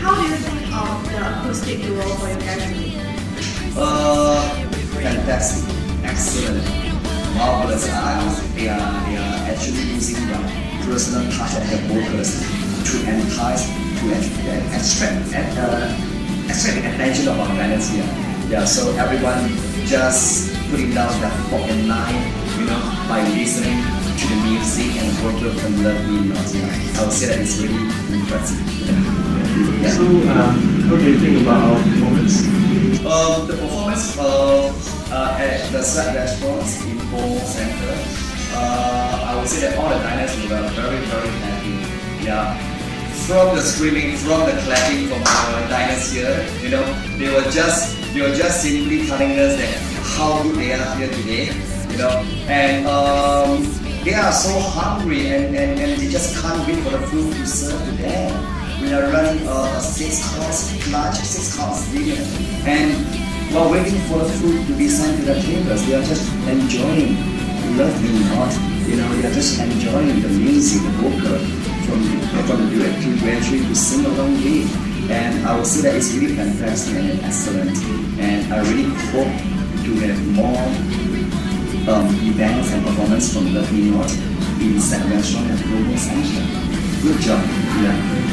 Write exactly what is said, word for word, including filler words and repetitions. how do you think of the acoustic duo for your gallery? Uh, fantastic, excellent, marvelous. Uh, they, are, they are actually using the personal touch of the vocals to entice, to extract, and, uh, extract the attention of our balance here. Yeah, so everyone just putting down that fork and knife, you know, by listening to the music and vocal from Love Me Knot. I would say that it's really impressive. Yeah. So, um, what do you think about our performance? Um, the performance uh, uh, at the Set Restaurant in Pomo Center, uh, I would say that all the diners were very, very happy. Yeah. From the screaming, from the clapping from our diners here, you know, they were just they were just simply telling us that how good they are here today, you know, and um, they are so hungry and, and, and they just can't wait for the food to serve to them. We are running uh, a six-course lunch, six-course dinner, and while waiting for the food to be sent to the tables, they are just enjoying Love Me Knot, you know, they are just enjoying the music, the vocal. From, from the director to actually to sing along with, and I would say that it's really fantastic and excellent, and I really hope to have more um, events and performance from Love Me Knot in Set Restaurant and Pomo Center. Good job, yeah.